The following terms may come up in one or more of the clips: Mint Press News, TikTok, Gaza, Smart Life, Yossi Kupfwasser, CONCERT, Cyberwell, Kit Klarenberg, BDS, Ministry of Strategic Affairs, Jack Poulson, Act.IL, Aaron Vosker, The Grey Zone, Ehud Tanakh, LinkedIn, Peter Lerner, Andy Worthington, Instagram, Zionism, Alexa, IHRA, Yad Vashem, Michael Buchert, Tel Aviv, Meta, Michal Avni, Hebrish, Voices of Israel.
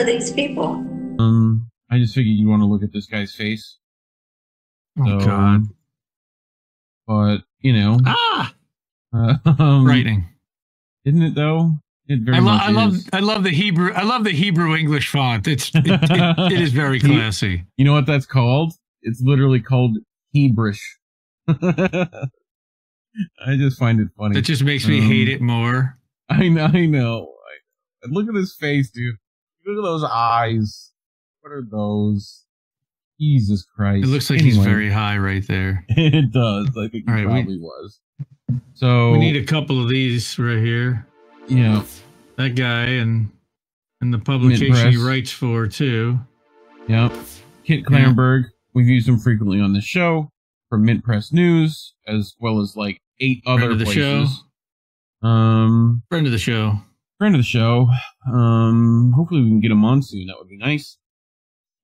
are these people? I just figured you want to look at this guy's face. Oh, so, God. But, you know. Ah! Writing. Isn't it, though? It very I love the Hebrew. I love the Hebrew English font. It is very classy. You know what that's called? It's literally called Hebrish. I just find it funny. It just makes me hate it more. I know. Look at his face, dude. Look at those eyes. What are those? Jesus Christ! It looks like he's very high right there. It does. I think he probably was. So we need a couple of these right here. Yeah, that guy and the publication he writes for too. Yep, Kit Klarenberg. We've used him frequently on the show from Mint Press News, as well as like 8 other places. Friend of the show. Hopefully we can get him on soon. That would be nice.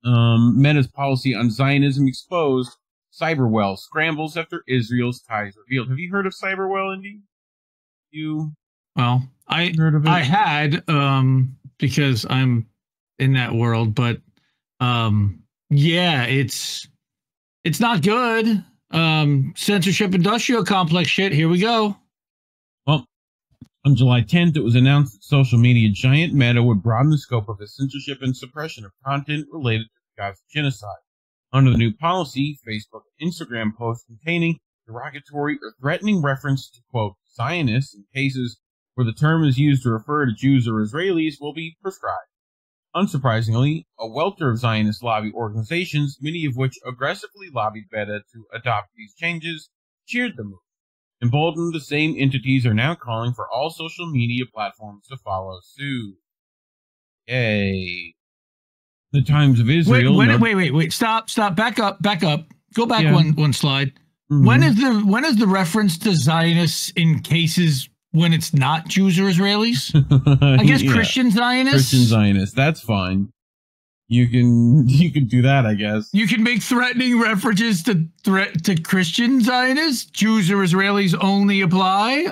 Meta's policy on Zionism exposed. Cyberwell scrambles after Israel's ties revealed. Have you heard of Cyberwell, Andy? Well, I heard of it? I had because I'm in that world, but yeah, it's not good. Censorship industrial complex shit. Here we go. Well, on July 10th, it was announced that social media giant Meta would broaden the scope of its censorship and suppression of content related to the Gaza genocide. Under the new policy, Facebook and Instagram posts containing derogatory or threatening reference to, quote, Zionists in cases where the term is used to refer to Jews or Israelis will be prescribed. Unsurprisingly, a welter of Zionist lobby organizations, many of which aggressively lobbied Meta to adopt these changes, cheered the move. Emboldened, the same entities are now calling for all social media platforms to follow suit. Yay. The Times of Israel... Wait. Stop. Back up. Go back one slide. Mm-hmm. When is the reference to Zionists in cases... when it's not Jews or Israelis? I guess Christian Zionists? Christian Zionists, that's fine. You can do that, I guess. You can make threatening references to Christian Zionists. Jews or Israelis only apply.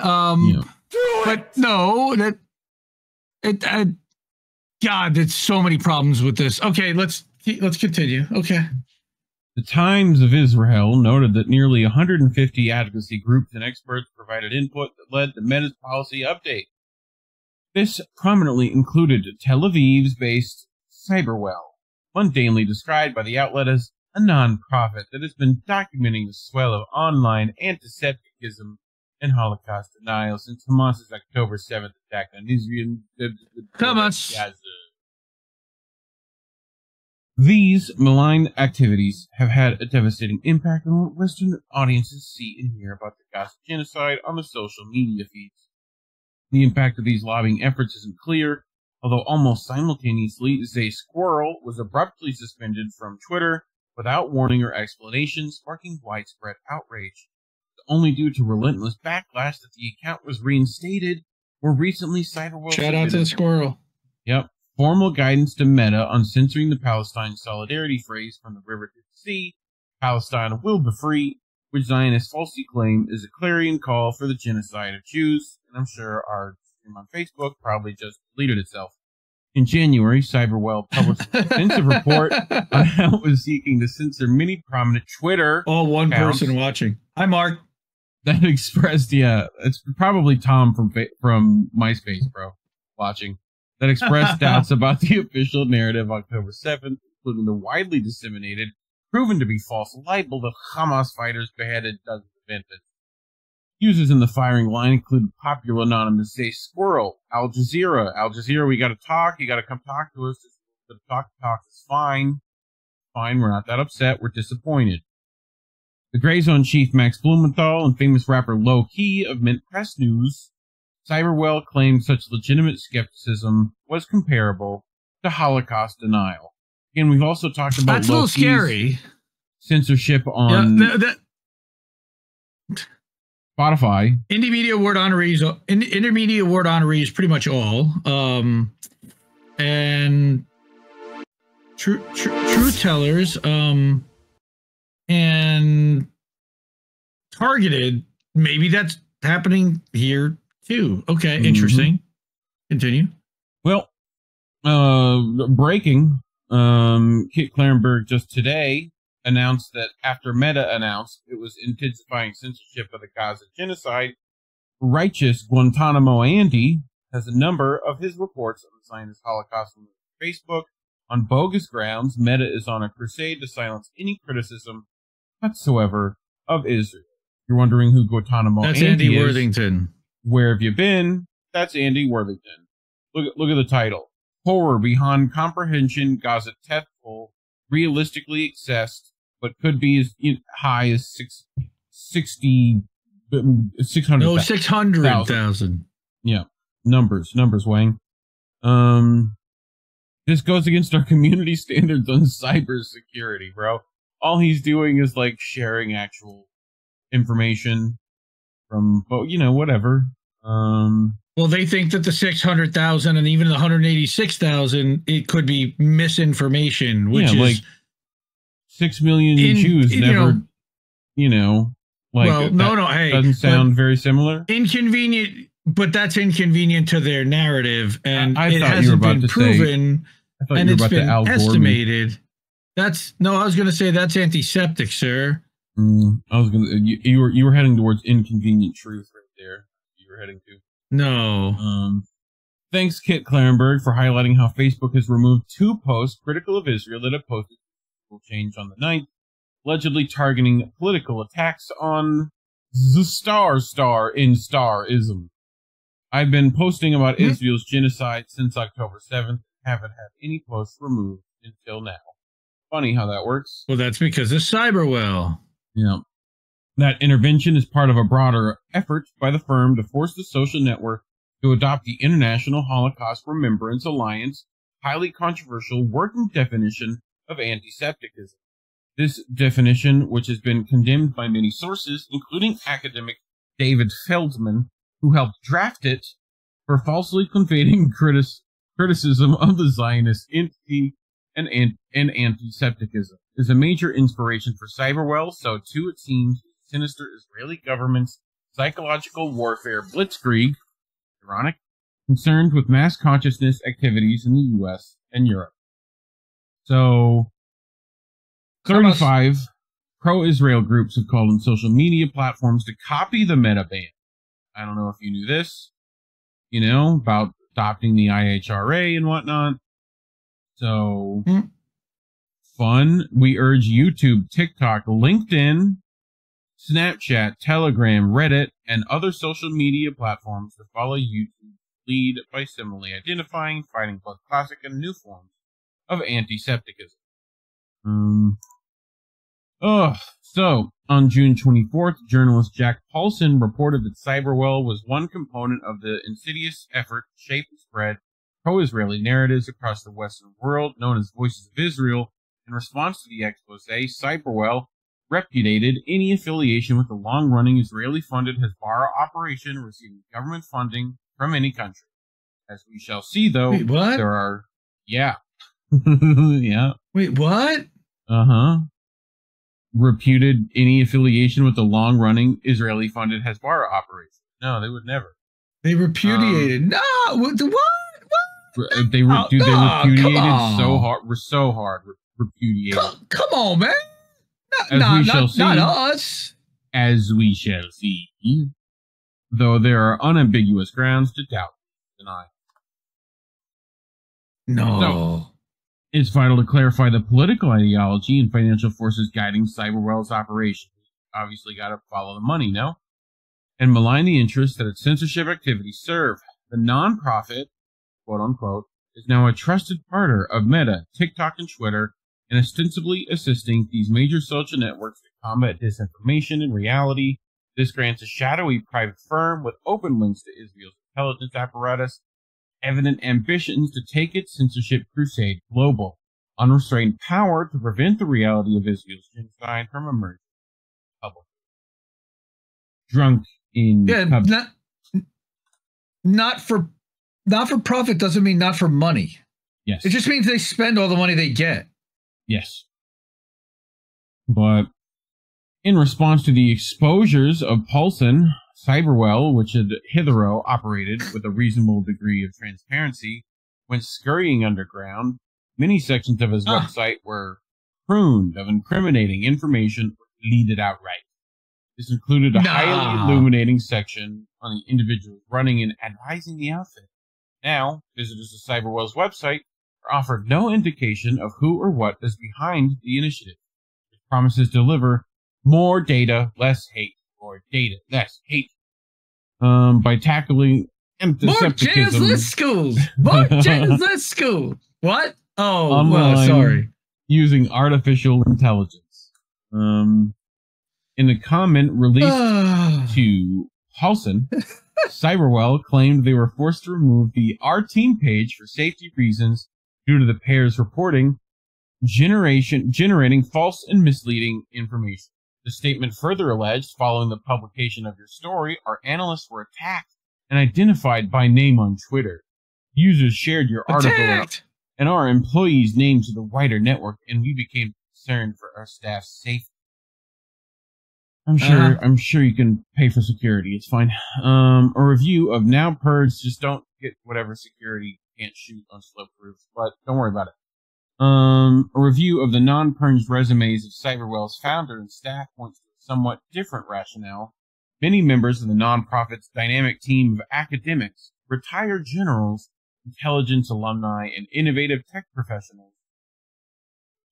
But no, God, there's so many problems with this. Okay, let's continue. Okay. The Times of Israel noted that nearly 150 advocacy groups and experts provided input that led to Meta's policy update. This prominently included Tel Aviv-based Cyberwell, mundanely described by the outlet as a non-profit that has been documenting the swell of online antisemitism and Holocaust denial since Hamas's October 7th attack on Israel. Hamas. These malign activities have had a devastating impact on what Western audiences see and hear about the Gaza genocide on the social media feeds. The impact of these lobbying efforts isn't clear, although almost simultaneously, Zay Squirrel was abruptly suspended from Twitter without warning or explanation, sparking widespread outrage. Only due to relentless backlash that the account was reinstated, or recently Cyberwell... Shout out to the Squirrel. Yep. Formal guidance to Meta on censoring the Palestine solidarity phrase from the river to the sea, Palestine will be free, which Zionists falsely claim is a clarion call for the genocide of Jews, and I'm sure our stream on Facebook probably just deleted itself. In January, Cyberwell published an extensive report on how it was seeking to censor many prominent Twitter person watching. Hi, Mark. That expressed, it's probably Tom from MySpace, bro, watching. That expressed doubts about the official narrative October 7th, including the widely disseminated, proven to be false libel that Hamas fighters beheaded dozens of infants. Users in the firing line included popular anonymous Zay Squirrel, Al Jazeera, we gotta talk, you gotta come talk to us, talk is fine. Fine, we're not that upset, we're disappointed. The Grey Zone chief Max Blumenthal and famous rapper Low Key of Mint Press News. Cyberwell claimed such legitimate skepticism was comparable to Holocaust denial. Again, we've also talked about that's a little scary censorship on Spotify. Intermediate word honorees, pretty much all. And truth tellers and targeted. Maybe that's happening here. Two. Okay, interesting. Mm-hmm. Continue. Well, Breaking, Kit Klarenberg just today announced that after Meta announced it was intensifying censorship of the Gaza genocide, righteous Guantanamo Andy has a number of his reports on the Zionist Holocaust on Facebook. On bogus grounds, Meta is on a crusade to silence any criticism whatsoever of Israel. You're wondering who Guantanamo Andy is? That's Andy Worthington. Where have you been? That's Andy Worthington. Look at the title. Horror beyond comprehension, Gaza tethful, realistically accessed, but could be as high as 600,000. Yeah. Numbers, Wang. This goes against our community standards on cybersecurity, bro. All he's doing is like sharing actual information from, you know, whatever. Well, they think that the 600,000 and even the 186,000, it could be misinformation, which is like 6 million Jews never, you know, like, well, no, hey, doesn't sound very similar. Inconvenient, but that's inconvenient to their narrative, and it hasn't been proven, and it's been estimated. No, I was going to say that's antiseptic, sir. I was going to. You were heading towards inconvenient truth right there. You were heading to. No. Thanks, Kit Klarenberg, for highlighting how Facebook has removed two posts critical of Israel that have posted will change on the 9th, allegedly targeting political attacks on the starism. I've been posting about Israel's genocide since October 7th. Haven't had any posts removed until now. Funny how that works. Well, that's because of Cyberwell. Yeah. That intervention is part of a broader effort by the firm to force the social network to adopt the International Holocaust Remembrance Alliance, highly controversial working definition of antisemitism. This definition, which has been condemned by many sources, including academic David Feldman, who helped draft it, for falsely conveying criticism of the Zionist entity and antisemitism, is a major inspiration for Cyberwell, so too it seems sinister Israeli government's psychological warfare blitzkrieg, ironic, concerned with mass consciousness activities in the U.S. and Europe. So, 35 pro-Israel groups have called on social media platforms to copy the Meta ban. I don't know if you knew this, you know, about adopting the IHRA and whatnot. So, fun. We urge YouTube, TikTok, LinkedIn, Snapchat, Telegram, Reddit, and other social media platforms to follow YouTube's lead by similarly identifying, fighting both classic and new forms of antisemitism. So, on June 24th, journalist Jack Poulson reported that Cyberwell was one component of the insidious effort to shape and spread pro-Israeli narratives across the Western world, known as Voices of Israel. In response to the expose, Cyberwell repudiated any affiliation with the long-running Israeli-funded Hasbara operation receiving government funding from any country. As we shall see, though, Reputed any affiliation with the long-running Israeli-funded Hasbara operation. No, they would never. They repudiated. They repudiated so hard. We're so hard. Repudiated. Come on, man. Not us. As we shall see, though there are unambiguous grounds to doubt and deny. No. So, it's vital to clarify the political ideology and financial forces guiding Cyberwell's operations. Obviously, got to follow the money, no? And malign the interests that its censorship activities serve. The nonprofit, quote unquote, is now a trusted partner of Meta, TikTok, and Twitter, and ostensibly assisting these major social networks to combat disinformation and reality. This grants a shadowy private firm with open links to Israel's intelligence apparatus, evident ambitions to take its censorship crusade global, unrestrained power to prevent the reality of Israel's genocide from emerging public. Drunk in public. Not for profit doesn't mean not for money. Yes. It just means they spend all the money they get. Yes. But in response to the exposures of Paulson, Cyberwell, which had hitherto operated with a reasonable degree of transparency, went scurrying underground. Many sections of his website were pruned of incriminating information or deleted outright. This included a highly illuminating section on the individuals running and advising the outfit. Now, visitors to Cyberwell's website are offered no indication of who or what is behind the initiative, which promises to deliver more data, less hate, or data, less hate, by tackling antisemitism. More Jews, less schools! More Jews, less schools! What? Oh, online, well, sorry. Using artificial intelligence. In a comment released to Poulson, Cyberwell claimed they were forced to remove the Our Team page for safety reasons due to the pair's reporting generating false and misleading information. The statement further alleged, following the publication of your story, our analysts were attacked and identified by name on Twitter. Users shared your article and our employees' names to the wider network, and we became concerned for our staff's safety. I'm sure you can pay for security. It's fine. A review of Now Purge. Just don't get whatever security you can't shoot on slope roofs, but don't worry about it. A review of the non-purged resumes of Cyberwell's founder and staff points to a somewhat different rationale. Many members of the nonprofit's dynamic team of academics, retired generals, intelligence alumni, and innovative tech professionals.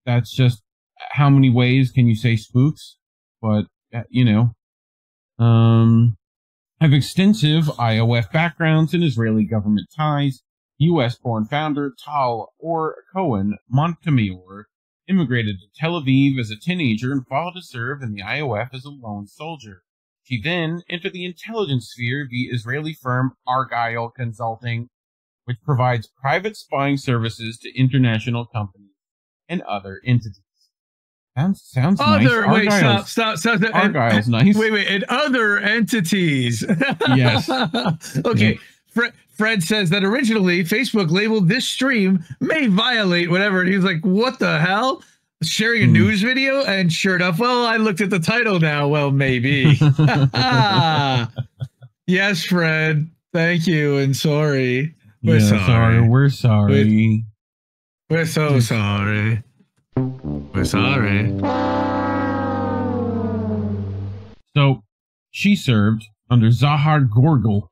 That's just how many ways can you say spooks? But you know, have extensive IOF backgrounds and Israeli government ties. U.S.-born founder Tal-Or Cohen Montemayor immigrated to Tel Aviv as a teenager and followed to serve in the IOF as a lone soldier. She then entered the intelligence sphere via Israeli firm Argyle Consulting, which provides private spying services to international companies and other entities. Sounds other, nice. Wait, stop. Argyle's nice. Wait, and other entities. Yes. Okay. Yeah. Fred says that originally Facebook labeled this stream may violate whatever. And he was like, what the hell? Sharing a news video? And sure enough, well, I looked at the title now. Well, maybe. Yes, Fred. Thank you. And sorry. We're sorry. We're sorry. We're so sorry. We're sorry. So she served under Zohar Gorgel.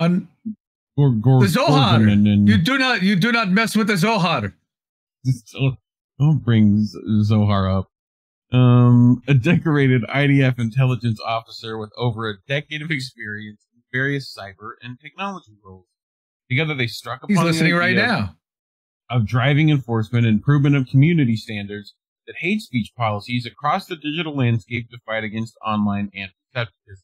The Zohar. You do not mess with the Zohar. Don't bring Zohar up. A decorated IDF intelligence officer with over a decade of experience in various cyber and technology roles. Together they struck upon the idea of driving enforcement and improvement of community standards that hate speech policies across the digital landscape to fight against online anti-Semitism.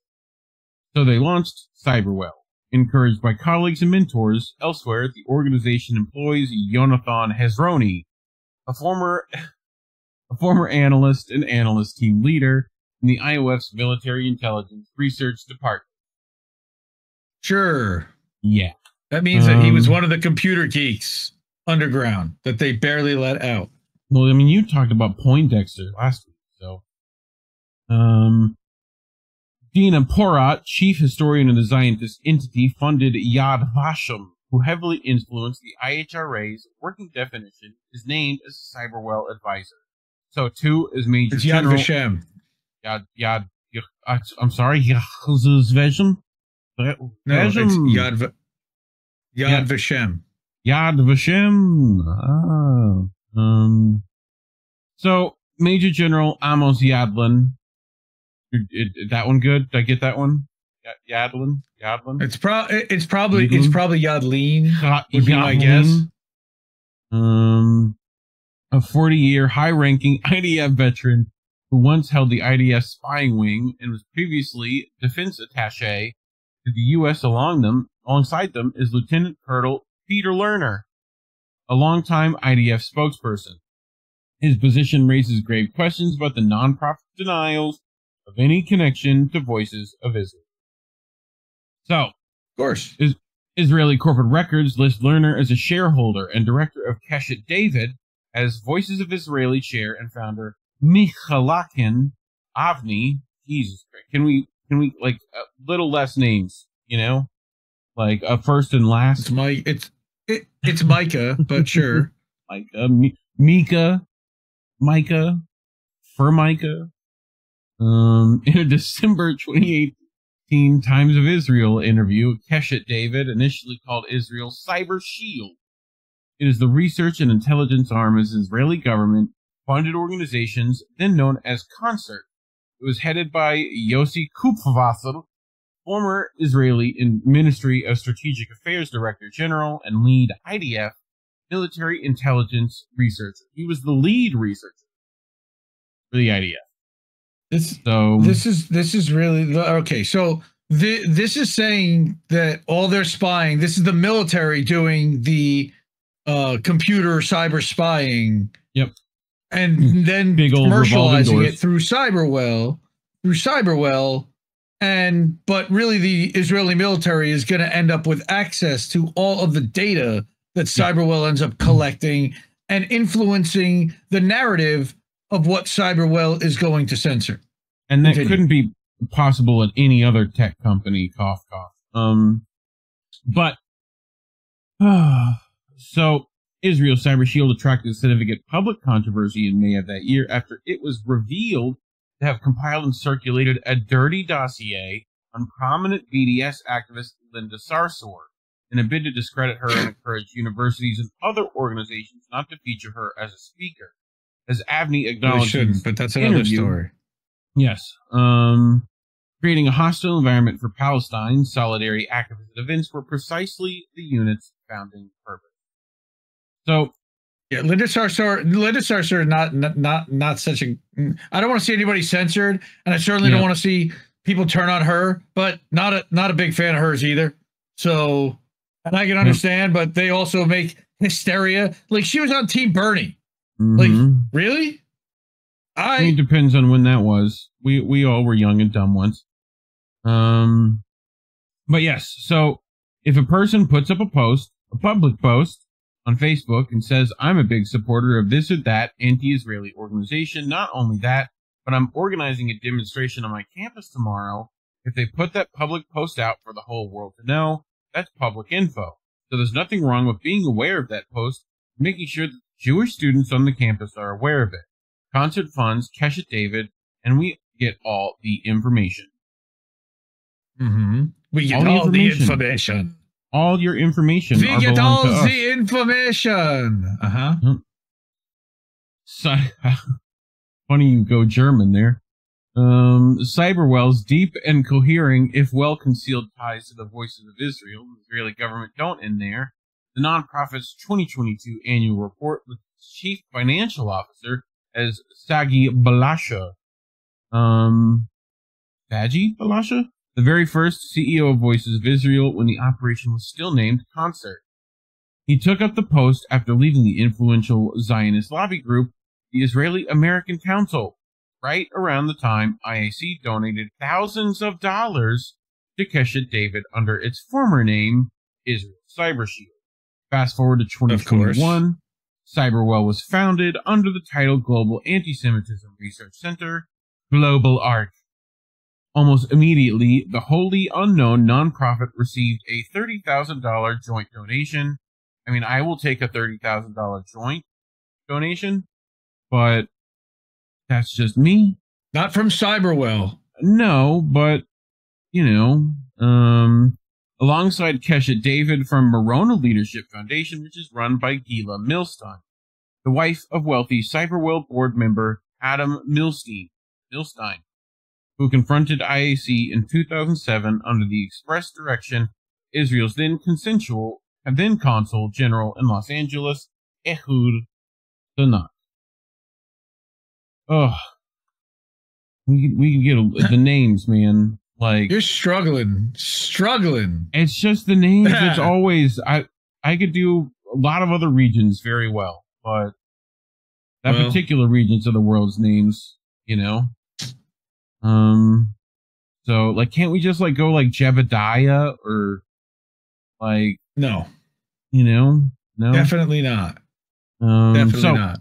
So they launched Cyberwell. Encouraged by colleagues and mentors elsewhere, the organization employs Jonathan Hezroni, a former analyst and analyst team leader in the IOF's military intelligence research department. Sure. Yeah. That means that he was one of the computer geeks underground that they barely let out. Well, I mean, you talked about Poindexter last week, so. Dean Porat, chief historian of the Zionist entity, funded Yad Vashem, who heavily influenced the IHRA's working definition, is named as a Cyberwell advisor. So, too, is Major General... Yad Vashem. I'm sorry, Yad Vashem? No, it's Yad Vashem. Yad Vashem. Ah... So Major General Amos Yadlin, that one good? Did I get that one? Yadlin. It's probably Yadlin. Would be my guess. A 40-year high-ranking IDF veteran who once held the IDF spying wing and was previously defense attaché to the U.S. Alongside them is Lieutenant Colonel Peter Lerner, a longtime IDF spokesperson. His position raises grave questions about the nonprofit's denials of any connection to Voices of Israel. So, of course, Israeli corporate records list Lerner as a shareholder and director of Keshet David as Voices of Israeli chair and founder Michal Avni. Jesus Christ, can we like little less names? You know, like a first and last. It's my it's. It's Micah, but sure. Micah, Formica. In a December 2018 Times of Israel interview, Keshet David initially called Israel Cyber Shield. It is the research and intelligence arm of the Israeli government funded organizations, then known as CONCERT. It was headed by Yossi Kupfwasser, former Israeli Ministry of Strategic Affairs Director General and lead IDF military intelligence researcher. He was the lead researcher for the IDF. This is really okay. So this is saying that all their spying, this is the military doing the computer cyber spying. Yep. And then commercializing it through Cyberwell, and but really the Israeli military is going to end up with access to all of the data that Cyberwell ends up collecting and influencing the narrative of what Cyberwell is going to censor. And that couldn't be possible at any other tech company, cough, cough. So Israel Cyber Shield attracted significant public controversy in May of that year after it was revealed to have compiled and circulated a dirty dossier on prominent BDS activist Linda Sarsour in a bid to discredit her and encourage universities and other organizations not to feature her as a speaker. As Avni acknowledged, but that's another story. Yes. Creating a hostile environment for Palestine, solidarity activist events were precisely the unit's founding purpose. So, yeah, Linda Sarsour, not such a. I don't want to see anybody censored, and I certainly don't want to see people turn on her. But not a big fan of hers either. So, and I can understand, but they also make hysteria. Like she was on Team Bernie. Like really? I mean, it depends on when that was. We all were young and dumb once. But yes. So if a person puts up a post, a public post, on Facebook and says, I'm a big supporter of this or that anti-Israeli organization. Not only that, but I'm organizing a demonstration on my campus tomorrow. If they put that public post out for the whole world to know, that's public info. So there's nothing wrong with being aware of that post, making sure that Jewish students on the campus are aware of it. CONCERT funds Keshet David, and we get all the information. We get all the information. All your information. We get all the information. So, funny you go German there. Cyberwell's deep and cohering, if well-concealed ties to the Voices of Israel, the Israeli government don't end there. The nonprofit's 2022 annual report with its chief financial officer as Sagi Balasha. Sagi Balasha? The very first CEO of Voices of Israel when the operation was still named CONCERT. He took up the post after leaving the influential Zionist lobby group, the Israeli American Council, right around the time IAC donated thousands of dollars to Keshet David under its former name, Israel Cyber Shield. Fast forward to 2021, Cyberwell was founded under the title Global Anti-Semitism Research Center, Global ARC. Almost immediately, the wholly unknown nonprofit received a $30,000 joint donation. I mean, I will take a $30,000 joint donation, but that's just me. Not from Cyberwell. No, but, you know, alongside Keshet David from Morona Leadership Foundation, which is run by Gila Milstein, the wife of wealthy Cyberwell board member Adam Milstein, who confronted IAC in 2007 under the express direction Israel's then Consul General in Los Angeles, Ehud Tanakh. Ugh. We can get the names, man. Like you're struggling. It's just the names. It's always I could do a lot of other regions very well, but that particular regions of the world's names, you know. So like, can't we just like go like Jebediah or like, no, you know, no, definitely not. Definitely not.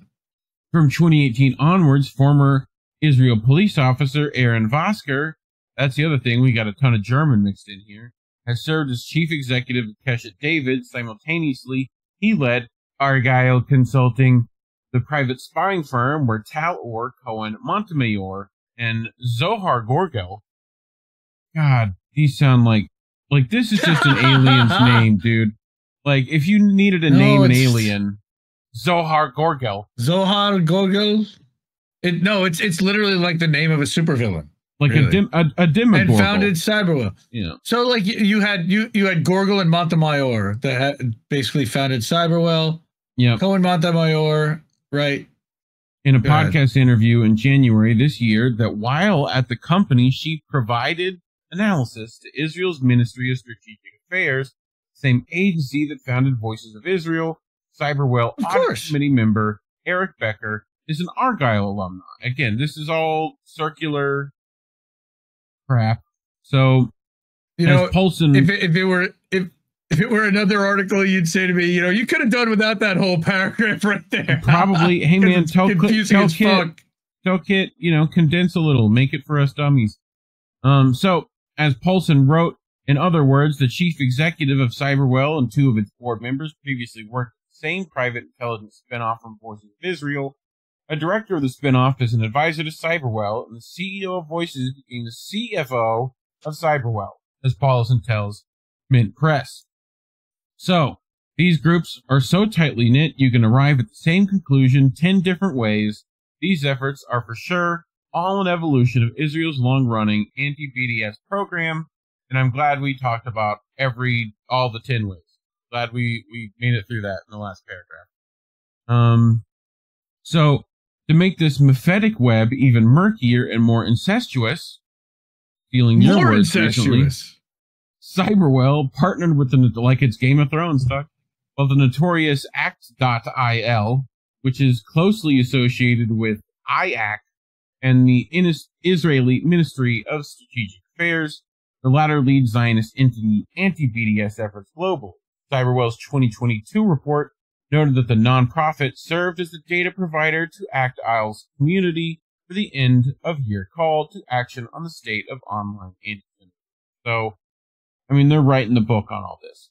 From 2018 onwards, former Israel police officer Aaron Vosker, that's the other thing. We got a ton of German mixed in here, has served as chief executive of Keshet David simultaneously He led Argyle Consulting, the private spying firm where Tal-Or Cohen Montemayor and Zohar Gorgel. God, these sound like this is just an alien's name, dude. Like, if you needed to name an alien, Zohar Gorgel. Zohar Gorgel? It's literally like the name of a supervillain. Like really? a demigorgon. And founded Cyberwell. Yeah. So like you had Gorgel and Montemayor that basically founded Cyberwell. Yeah. Cohen Montemayor, right? In a podcast interview in January this year, that while at the company, she provided analysis to Israel's Ministry of Strategic Affairs, same agency that founded Voices of Israel. Cyberwell audit committee member Eric Becker is an Argyle alumni. Again, this is all circular crap. So, you know, Poulson, if it were another article, you'd say to me, you know, you could have done without that whole paragraph right there. Probably. Hey man, tell Kit, you know, condense a little, make it for us dummies. So as Poulson wrote, in other words, the chief executive of Cyberwell and two of its board members previously worked at the same private intelligence spinoff from Voices of Israel. A director of the spinoff is an advisor to Cyberwell, and the CEO of Voices became the CFO of Cyberwell, as Paulson tells Mint Press. So, these groups are so tightly knit, you can arrive at the same conclusion 10 different ways. These efforts are for sure all an evolution of Israel's long-running anti-BDS program, and I'm glad we talked about all the 10 ways. Glad we made it through that in the last paragraph. So, to make this mephitic web even murkier and more incestuous, stealing your words recently, Cyberwell partnered with the, like it's Game of Thrones stuff, well, the notorious Act.IL, which is closely associated with IAC and the Israeli Ministry of Strategic Affairs. The latter leads Zionist entity anti-BDS efforts globally. Cyberwell's 2022 report noted that the nonprofit served as the data provider to Act.IL's community for the end-of-year call to action on the state of online anti-Semitism. So, I mean, they're writing the book on all this.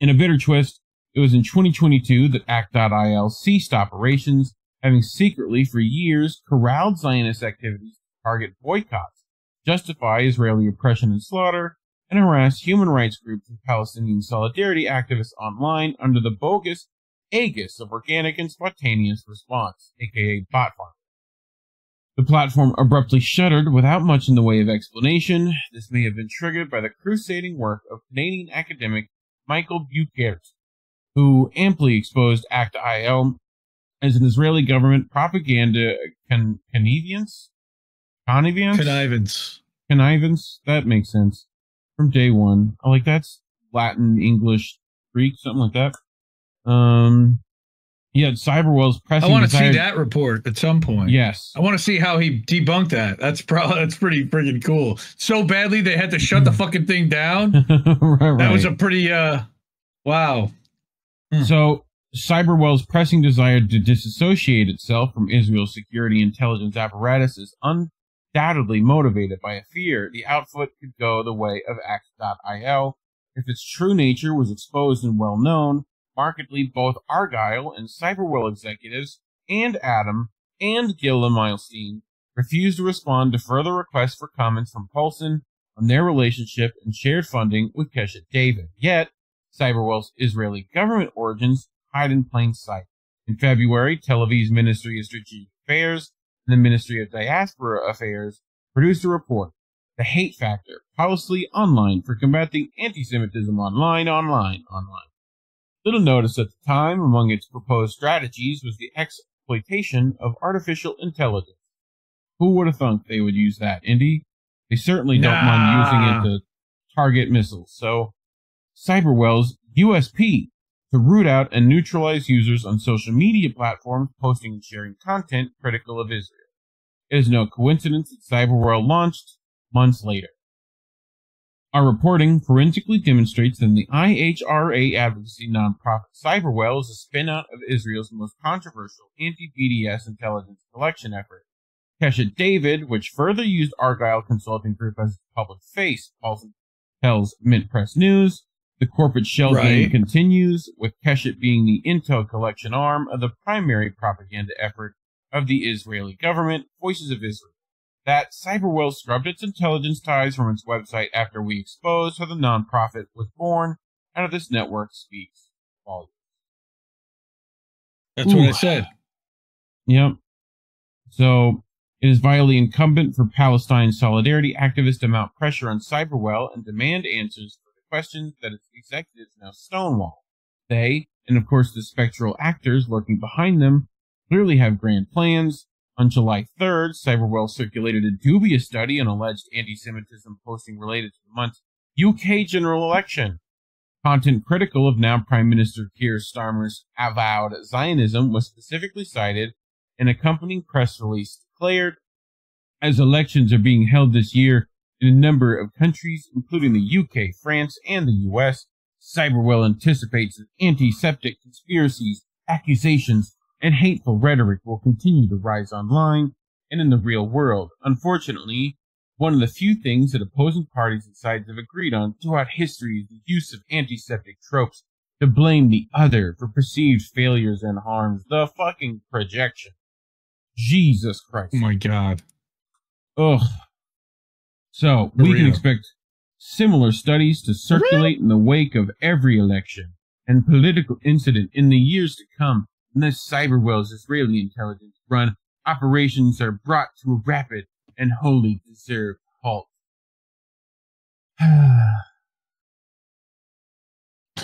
In a bitter twist, it was in 2022 that Act.IL ceased operations, having secretly for years corralled Zionist activities to target boycotts, justify Israeli oppression and slaughter, and harass human rights groups and Palestinian solidarity activists online under the bogus aegis of Organic and Spontaneous Response, aka bot farming. The platform abruptly shuttered without much in the way of explanation. This may have been triggered by the crusading work of Canadian academic Michael Buchert, who amply exposed Act.IL as an Israeli government propaganda connivance. That makes sense. From day one. Like, that's Latin, English, Greek, something like that. Yeah, Cyberwell's pressing. I want to see that report at some point. Yes. I want to see how he debunked that. That's pretty freaking cool. So badly they had to shut the fucking thing down. Right. That was a pretty wow. So Cyberwell's pressing desire to disassociate itself from Israel's security intelligence apparatus is undoubtedly motivated by a fear the output could go the way of Act.IL. If its true nature was exposed and well known, markedly both Argyle and Cyberwell executives and Adam and Gila Milstein refused to respond to further requests for comments from Poulson on their relationship and shared funding with Keshet David. Yet, Cyberwell's Israeli government origins hide in plain sight. In February, Tel Aviv's Ministry of Strategic Affairs and the Ministry of Diaspora Affairs produced a report, The Hate Factor, Policy Online for Combating Anti-Semitism Online. Little noticed at the time among its proposed strategies was the exploitation of artificial intelligence. Who would have thought they would use that, Indy? They certainly don't mind using it to target missiles. So, Cyberwell's USP, to root out and neutralize users on social media platforms posting and sharing content critical of Israel. It is no coincidence that Cyberwell launched months later. Our reporting forensically demonstrates that the IHRA advocacy nonprofit Cyberwell is a spin-out of Israel's most controversial anti-BDS intelligence collection effort, Keshet David, which further used Argyle Consulting Group as its public face, Paulson tells Mint Press News. The corporate shell game continues, with Keshet being the intel collection arm of the primary propaganda effort of the Israeli government, Voices of Israel. That Cyberwell scrubbed its intelligence ties from its website after we exposed how the nonprofit was born out of this network speaks volumes. That's what I said. Yep. So it is vitally incumbent for Palestine Solidarity activists to mount pressure on Cyberwell and demand answers for the questions that its executives now stonewall. They, and of course the spectral actors lurking behind them, clearly have grand plans. On July 3rd, Cyberwell circulated a dubious study on alleged anti-Semitism posting related to the month's UK general election. Content critical of now Prime Minister Keir Starmer's avowed Zionism was specifically cited. An accompanying press release declared, as elections are being held this year in a number of countries, including the UK, France, and the US, Cyberwell anticipates that antisemitic conspiracies, accusations, and hateful rhetoric will continue to rise online and in the real world. Unfortunately, one of the few things that opposing parties and sides have agreed on throughout history is the use of antisemitic tropes to blame the other for perceived failures and harms. The fucking projection. Jesus Christ. Oh my God. Ugh. So, we can expect similar studies to circulate in the wake of every election and political incident in the years to come. Unless Cyberwell's Israeli intelligence run operations are brought to a rapid and wholly deserved halt.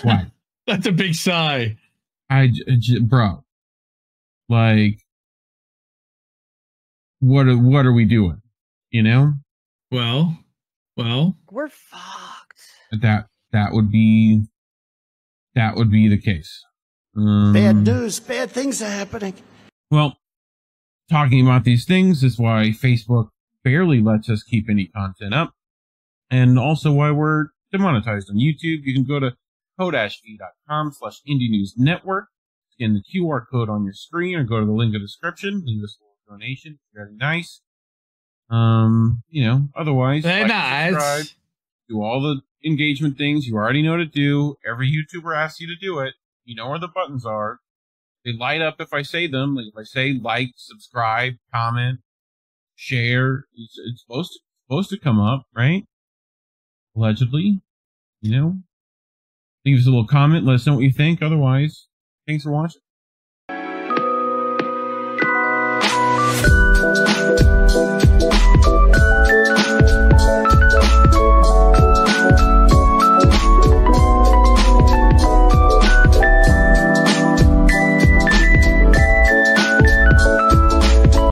Why? That's a big sigh. Bro, like, what are we doing? You know? Well, we're fucked. That would be the case. Bad news, bad things are happening. Well, talking about these things is why Facebook barely lets us keep any content up, and also why we're demonetized on YouTube. You can go to ko-fi.com/indienewsnetwork, scan the QR code on your screen, or go to the link in the description. Leave us a little donation. It's very nice. You know, otherwise, very nice. Do all the engagement things you already know to do. Every YouTuber asks you to do it. You know where the buttons are. They light up if I say them. If I say like, subscribe, comment, share, it's supposed to come up, right? Allegedly, you know. Leave us a little comment. Let us know what you think. Otherwise, thanks for watching.